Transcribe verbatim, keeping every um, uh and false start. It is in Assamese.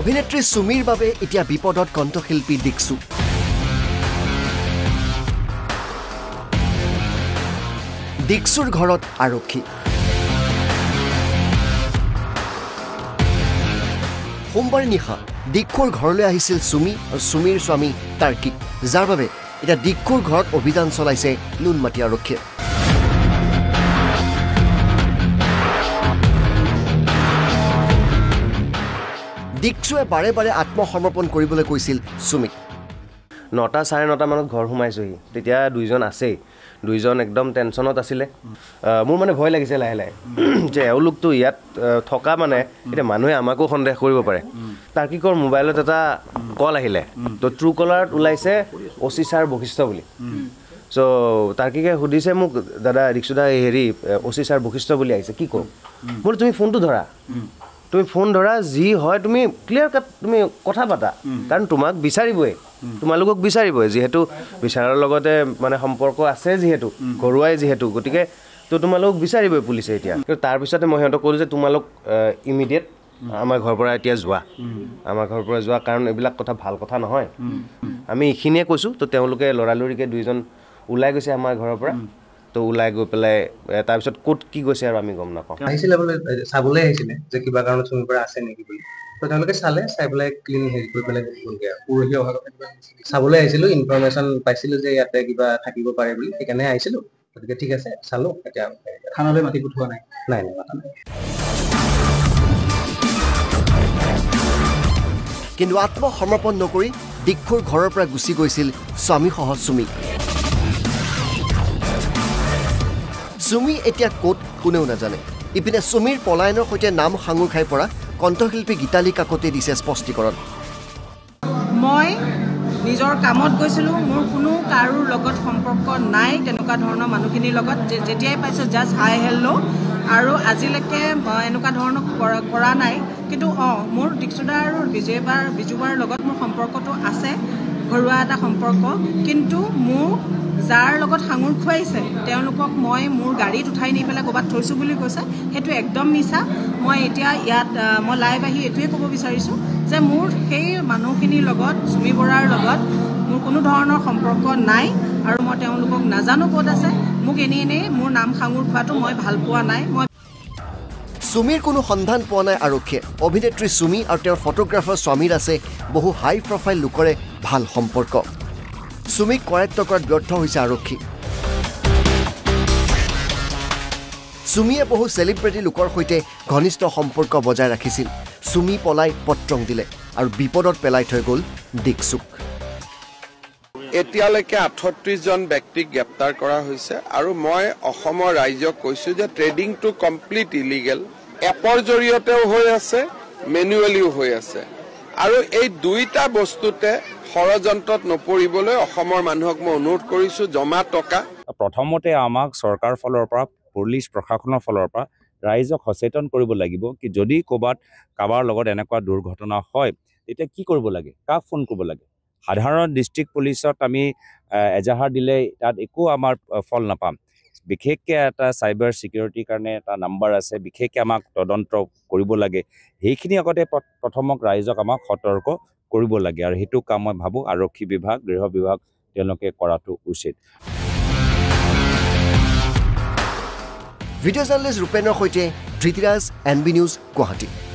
অভিনেত্ৰী সুমীৰ বাবে এতিয়া বিপদত কণ্ঠশিল্পী দিক্সু। দিক্সুৰ ঘৰত আৰক্ষী। সোমবাৰে নিশা দিক্ষুৰ ঘৰলৈ আহিছিল সুমী আৰু সুমীৰ স্বামী তাৰ্কি, যাৰ বাবে এতিয়া দিক্ষুৰ ঘৰত অভিযান চলাইছে নুনমাটি আৰক্ষীয়ে। দিক্ষুৱে বাৰে বাৰে আত্মসমৰ্পণ কৰিবলৈ কৈছিল সুমীক। নটা চাৰে নটা মানত ঘৰ সোমাইছোহি, তেতিয়া দুইজন আছেই, দুইজন একদম টেনশ্যনত আছিলে। মোৰ মানে ভয় লাগিছে লাহে লাহে যে এওঁলোকটো ইয়াত থকা মানে এতিয়া মানুহে আমাকো সন্দেহ কৰিব পাৰে। তাৰ্কিকৰ মোবাইলত এটা কল আহিলে, তো ট্ৰু কলাৰত ওলাইছে অচি ছাৰ বশিষ্ঠ বুলি। চ' তাৰ্কিকে সুধিছে মোক, দাদা ৰিক্সুদা হেৰি অচি ছাৰ বশিষ্ঠ বুলি আহিছে, কি কৰোঁ? বোলো তুমি ফোনটো ধৰা, তুমি ফোন ধৰা, যি হয় তুমি ক্লিয়াৰ কাট তুমি কথা পাতা, কাৰণ তোমাক বিচাৰিবই, তোমালোকক বিচাৰিবই, যিহেতু বিচাৰৰ লগতে মানে সম্পৰ্ক আছে, যিহেতু ঘৰুৱাই যিহেতু, গতিকে তো তোমালোকক বিচাৰিবই পুলিচে এতিয়া। তাৰপিছতে মই সিহঁতক ক'লোঁ যে তোমালোক ইমিডিয়েট আমাৰ ঘৰৰ পৰা এতিয়া যোৱা, আমাৰ ঘৰৰ পৰা যোৱা, কাৰণ এইবিলাক কথা ভাল কথা নহয়, আমি এইখিনিয়ে কৈছোঁ। তো তেওঁলোকে লৰালৰিকৈ দুইজন ওলাই গৈছে আমাৰ ঘৰৰ পৰা। তো ওলাই গৈ পেলাই তাৰপিছত ক'ত কি গৈছে আৰু আমি গম নাপাওঁ। আহিছিলে বোলে, চাবলৈ আহিছিলে যে কিবা কাৰণত চুমীৰ পৰা আছে নেকি বুলি। তো তেওঁলোকে চালে, চাই পেলাই ক্লিন হেৰি কৰি পেলাই গ'লগৈ। পৰহি অহাৰ কথা চাবলৈ আহিছিলোঁ, ইনফৰমেশ্যন পাইছিলোঁ যে ইয়াতে কিবা থাকিব পাৰে বুলি, সেইকাৰণে আহিছিলোঁ। গতিকে ঠিক আছে, চালোঁ। এতিয়া থানালৈ মাতি পঠোৱা নাই? নাই নাই, মাতা নাই। কিন্তু আত্মসমৰ্পণ নকৰি দিক্ষুৰ ঘৰৰ পৰা গুচি গৈছিল স্বামীসহ চুমী। চুমী এতিয়া ক'ত কোনেও নাজানে। ইপিনে চুমীৰ পলায়নৰ সৈতে নাম সাঙুৰ খাই পৰা কণ্ঠশিল্পী গীতালি কাকতে দিছে স্পষ্টীকৰণ। মই নিজৰ কামত গৈছিলোঁ, মোৰ কোনো কাৰো লগত সম্পৰ্ক নাই তেনেকুৱা ধৰণৰ মানুহখিনিৰ লগত। যেতিয়াই পাইছোঁ জাষ্ট হাই হেল্ল' আৰু আজিলৈকে এনেকুৱা ধৰণৰ কৰা নাই। কিন্তু অঁ, মোৰ দিক্সুদা আৰু বিজয় বাৰ বিজুবাৰ লগত মোৰ সম্পৰ্কটো আছে, ঘৰুৱা এটা সম্পৰ্ক। কিন্তু মোৰ যাৰ লগত সাঙুৰ খুৱাইছে তেওঁলোকক মই মোৰ গাড়ীত উঠাই নি পেলাই ক'ৰবাত থৈছোঁ বুলি কৈছে, সেইটো একদম মিছা। মই এতিয়া ইয়াত মই লাইভ আহি এইটোৱে ক'ব বিচাৰিছোঁ যে মোৰ সেই মানুহখিনিৰ লগত, চুমী বৰাৰ লগত মোৰ কোনো ধৰণৰ সম্পৰ্ক নাই আৰু মই তেওঁলোকক নাজানো ক'ত আছে। মোক এনেই এনেই মোৰ নাম সাঙুৰ খোৱাটো মই ভাল পোৱা নাই। মই চুমীৰ কোনো সন্ধান পোৱা নাই আৰক্ষীয়ে। অভিনেত্ৰী চুমী আৰু তেওঁৰ ফটোগ্ৰাফাৰ স্বামীৰ আছে বহু হাই প্ৰফাইল লোকৰে ভাল সম্পৰ্ক। চুমীক কৰায়ত্ব কৰাত ব্যৰ্থ হৈছে আৰক্ষী। চুমীয়ে বহু চেলিব্ৰিটি লোকৰ সৈতে ঘনিষ্ঠ সম্পৰ্ক বজাই ৰাখিছিল। চুমী পলাই পত্ৰং দিলে আৰু বিপদত পেলাই থৈ গ'ল দিক্সুক। এতিয়ালৈকে আঠত্ৰিছজন ব্যক্তিক গ্ৰেপ্তাৰ কৰা হৈছে আৰু মই অসমৰ ৰাইজক কৈছোঁ যে ট্ৰেডিংটো কমপ্লিট ইলিগেল, এপৰ জৰিয়তেও হৈ আছে, মেনুৱেলিও হৈ আছে। আৰু এই দুইটা বস্তুতে ষড়যন্ত্ৰত নপৰিবলৈ অসমৰ মানুহক মই অনুৰোধ কৰিছোঁ জমা টকা। প্ৰথমতে আমাক চৰকাৰৰ ফালৰ পৰা, পুলিচ প্ৰশাসনৰ ফালৰ পৰা ৰাইজক সচেতন কৰিব লাগিব কি যদি ক'ৰবাত কাৰোবাৰ লগত এনেকুৱা দুৰ্ঘটনা হয় তেতিয়া কি কৰিব লাগে, কাক ফোন কৰিব লাগে। সাধাৰণ ডিষ্ট্ৰিক্ট পুলিচত আমি এজাহাৰ দিলে তাত একো আমাৰ ফল নাপাম। বিশেষকৈ এটা চাইবাৰ ছিকিউৰিটিৰ কাৰণে এটা নাম্বাৰ আছে, বিশেষকৈ আমাক তদন্ত কৰিব লাগে। সেইখিনি আগতে প্ৰথমক ৰাইজক আমাক সতৰ্ক কৰিব লাগে আৰু সেইটো কাম মই ভাবোঁ আৰক্ষী বিভাগ, গৃহ বিভাগ তেওঁলোকে কৰাটো উচিত। ভিডিঅ' জাৰ্নেলিষ্ট ৰূপেনৰ সৈতে Dhritiraj, N B news, Guwahati.